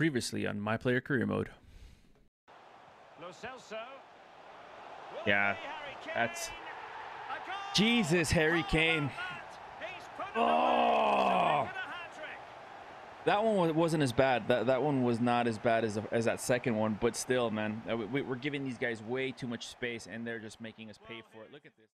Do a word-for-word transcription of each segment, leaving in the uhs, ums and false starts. Previously on My Player Career Mode. Yeah, that's... Jesus, Harry Kane. Oh! That one wasn't as bad. That, that one was not as bad as, as that second one. But still, man, we, we're giving these guys way too much space, and they're just making us pay for it. Look at this.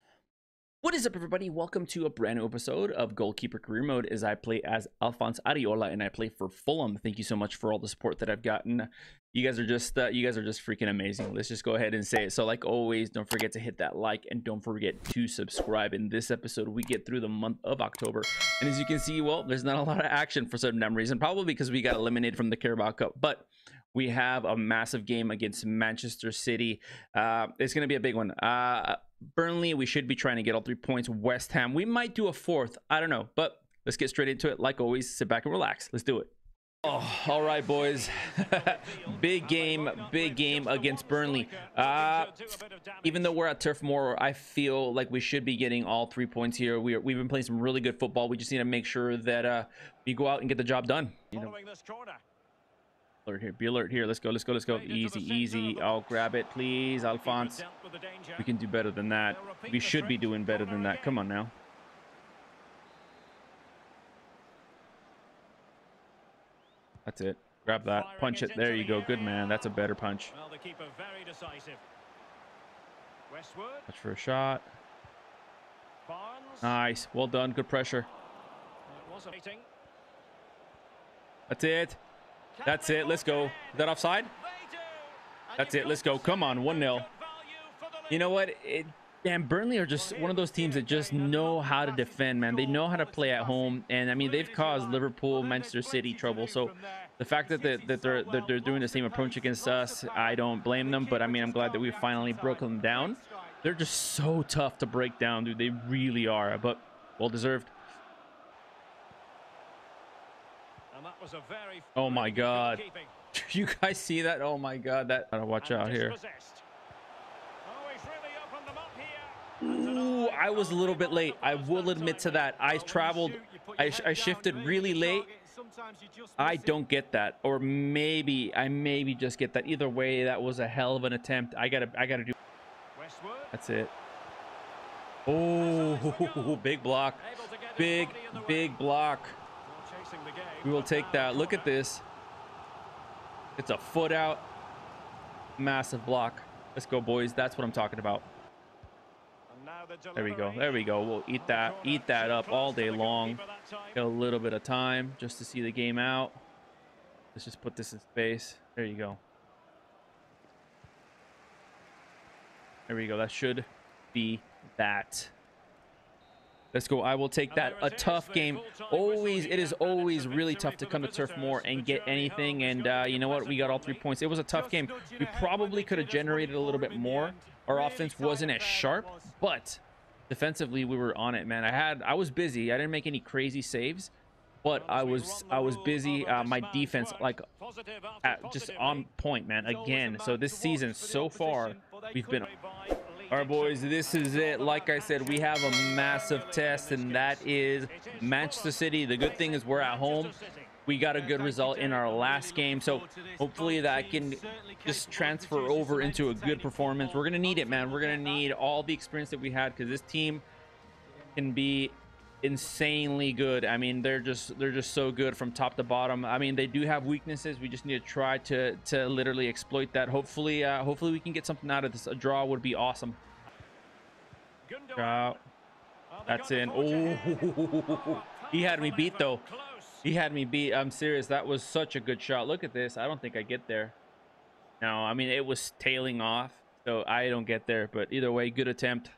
What is up, everybody? Welcome to a brand new episode of Goalkeeper Career Mode, as I play as Alphonse Areola and I play for Fulham. Thank you so much for all the support that I've gotten. You guys are just uh, you guys are just freaking amazing. Let's just go ahead and say it. So like always, don't forget to hit that like and don't forget to subscribe. In this episode, we get through the month of October. And as you can see, well, there's not a lot of action for some dumb reason, probably because we got eliminated from the Carabao Cup. But we have a massive game against Manchester City. Uh, it's going to be a big one. Uh, Burnley, we should be trying to get all three points. West Ham, we might do a fourth. I don't know, but let's get straight into it. Like always, sit back and relax. Let's do it. Oh, all right, boys. Big game, big game against Burnley. Uh, even though we're at Turf Moor, I feel like we should be getting all three points here. We are, we've been playing some really good football. We just need to make sure that uh, we go out and get the job done. You know. Alert here, be alert here. Let's go, let's go, let's go. Easy, easy. I'll grab it, please, Alphonse. We can do better than that. We should be doing better than that. Come on now. That's it. Grab that. Punch it. There you go. Good man. That's a better punch. Watch for a shot. Nice. Well done. Good pressure. That's it. That's it. Let's go. Is that offside? That's it. Let's go. Come on. one nil. You know what? It, damn, Burnley are just one of those teams that just know how to defend, man. They know how to play at home. And, I mean, they've caused Liverpool, Manchester City trouble. So the fact that, they, that, they're, that they're doing the same approach against us, I don't blame them. But, I mean, I'm glad that we finally broke them down. They're just so tough to break down, dude. They really are. But well-deserved. Oh my god, you guys see that? Oh my god, that gotta watch out here. Ooh, I was a little bit late, I will admit to that. I traveled, I, sh I shifted really late. I don't get that, or maybe I maybe just get that. Either way, that was a hell of an attempt. I gotta I gotta do. That's it. Oh, big block, big big block. We will take that. Look at this. It's a foot out. Massive block. Let's go, boys. That's what I'm talking about. There we go. There we go. We'll eat that. Eat that up all day long. Get a little bit of time just to see the game out. Let's just put this in space. There you go. There we go. That should be that. Let's go. I will take that. A tough game. Always, it is always really tough to come to Turf Moor and get anything. And uh, you know what? We got all three points. It was a tough game. We probably could have generated a little bit more. Our offense wasn't as sharp, but defensively we were on it, man. I had, I was busy. I didn't make any crazy saves, but I was, I was busy. Uh, my defense, like, at, just on point, man. Again, so this season so far, we've been. All right, boys, this is it. Like I said, we have a massive test, and that is Manchester City. The good thing is we're at home. We got a good result in our last game, so hopefully that can just transfer over into a good performance. We're going to need it, man. We're going to need all the experience that we had, because this team can be insanely good. I mean, they're just they're just so good from top to bottom. I mean, they do have weaknesses. We just need to try to to literally exploit that. Hopefully uh hopefully we can get something out of this. A draw would be awesome. Out. That's in. Oh, he had me beat though. He had me beat. I'm serious. That was such a good shot. Look at this. I don't think I get there. No, I mean, it was tailing off, so I don't get there, but either way, good attempt.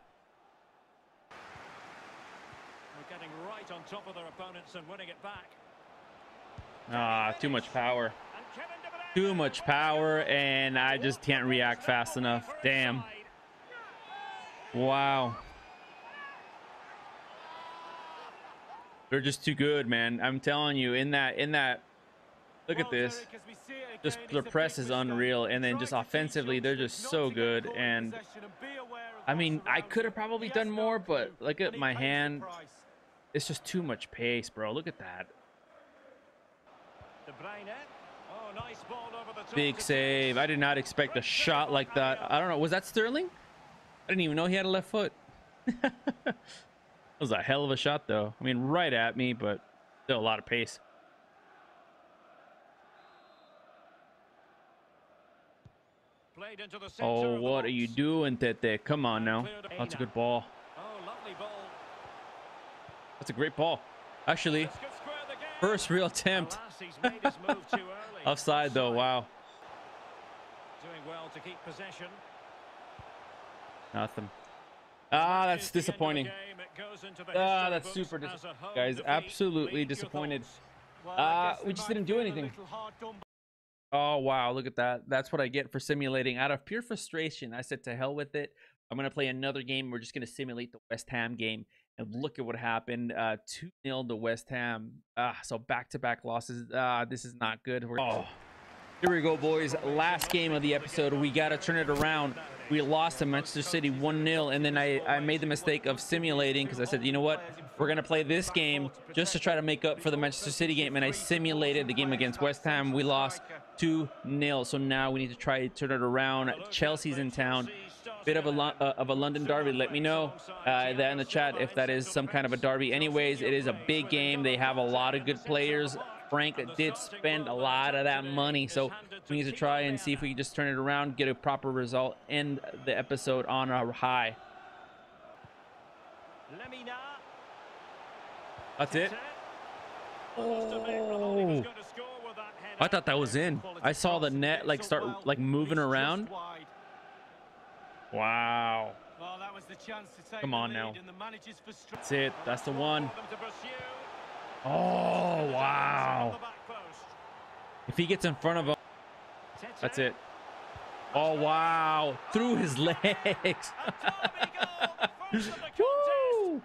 On top of their opponents and winning it back. Ah, too much power. Too much power, and I just can't react fast enough. Damn. Wow. They're just too good, man. I'm telling you, in that, in that, look at this. Just the press is unreal, and then just offensively, they're just so good. And I mean, I could have probably done more, but look at my hand. It's just too much pace, bro. Look at that. Big save. I did not expect a shot like that. I don't know. Was that Sterling? I didn't even know he had a left foot. That was a hell of a shot, though. I mean, right at me, but still a lot of pace. Oh, what are you doing, Tete? Come on now. That's a good ball. That's a great ball. Actually, first real attempt. Offside, though. Wow. Doing well to keep possession. Nothing. Ah, that's disappointing. Ah, that's super disappointing. Guys, absolutely disappointed. Uh, we just didn't do anything. Oh, wow. Look at that. That's what I get for simulating. Out of pure frustration, I said to hell with it. I'm going to play another game. We're just going to simulate the West Ham game. And look at what happened. Uh, two nil to West Ham. Uh, so back-to-back losses. Uh, this is not good. We're oh. Here we go, boys. Last game of the episode. We got to turn it around. We lost to Manchester City one nil. And then I, I made the mistake of simulating because I said, you know what? We're going to play this game just to try to make up for the Manchester City game. And I simulated the game against West Ham. We lost two nil. So now we need to try to turn it around. Chelsea's in town. Bit of a uh, of a London derby. Let me know uh, that in the chat if that is some kind of a derby. Anyways, it is a big game. They have a lot of good players. Frank did spend a lot of that money, so we need to try and see if we can just turn it around, get a proper result, end the episode on a high. That's it. Oh. I thought that was in. I saw the net like start like moving around. Wow. Well, that was the chance to take. Come on now. That's it. That's the one. Oh, wow. If he gets in front of him. That's it. Oh, wow. Through his legs. Woo.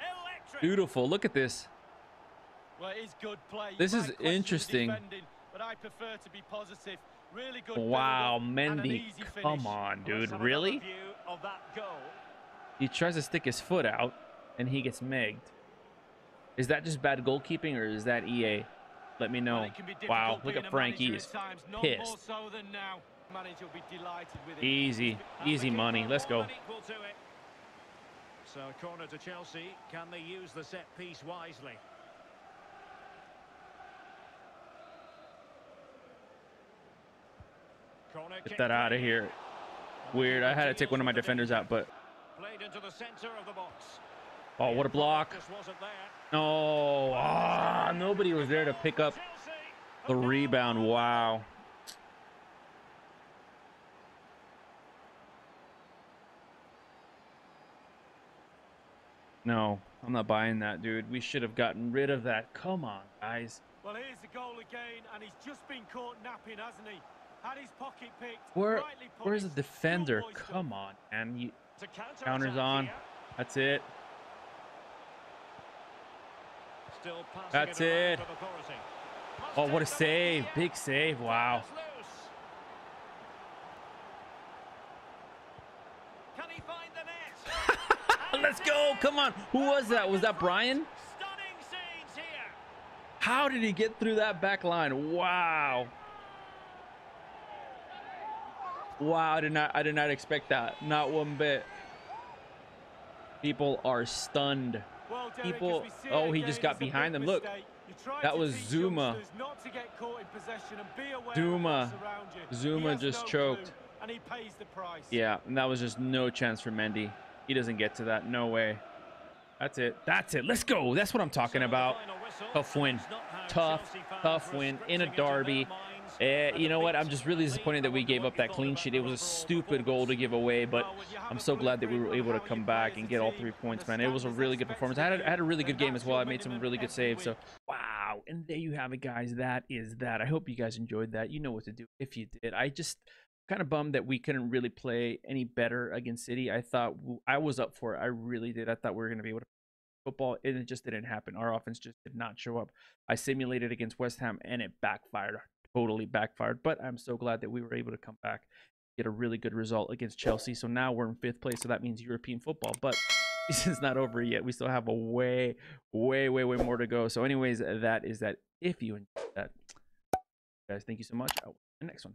Beautiful. Look at this. This is interesting. But I prefer to be positive. Really good. Wow, Mendy. Come on, dude. Really? He tries to stick his foot out and he gets megged. Is that just bad goalkeeping or is that E A? Let me know. Wow, look at Frank. He is pissed. Easy, easy money. Let's go. So, corner to Chelsea. Can they use the set piece wisely? Get that out of here. Weird. I had to take one of my defenders out, but oh, what a block. No. Oh, nobody was there to pick up the rebound. Wow. No, I'm not buying that, dude. We should have gotten rid of that. Come on, guys. Well, here's the goal again, and he's just been caught napping, hasn't he? Had his pocket picked, where where's the defender? Come on, and you counters on. That's it. Still that's it. Oh, what a save. Big save. Wow. Can he find the net? Let's go. Come on. Who was that? Was that Brian? Stunning scenes here. How did he get through that back line? Wow. Wow, I did not I did not expect that. Not one bit. People are stunned. People, oh, he just got behind them. Look, that was Zouma. Zouma. Zouma just choked. Yeah, and that was just no chance for Mendy. He doesn't get to that. No way. That's it. That's it. Let's go. That's what I'm talking about. Tough win. Tough, tough win in a derby. Eh, you know what? I'm just really disappointed that we gave up that clean sheet. It was a stupid goal to give away, but I'm so glad that we were able to come back and get all three points, man. It was a really good performance. I had a, I had a really good game as well. I made some really good saves. So, wow. And there you have it, guys. That is that. I hope you guys enjoyed that. You know what to do if you did. I just kind of bummed that we couldn't really play any better against City. I thought I was up for it. I really did. I thought we were going to be able to football, and it just didn't happen. Our offense just did not show up. I simulated against West Ham, and it backfired. Totally backfired, but I'm so glad that we were able to come back, get a really good result against Chelsea. So now we're in fifth place, so that means European football, but this is not over yet. We still have a way way way way more to go. So anyways, that is that. If you enjoyed that, guys, thank you so much. I the next one.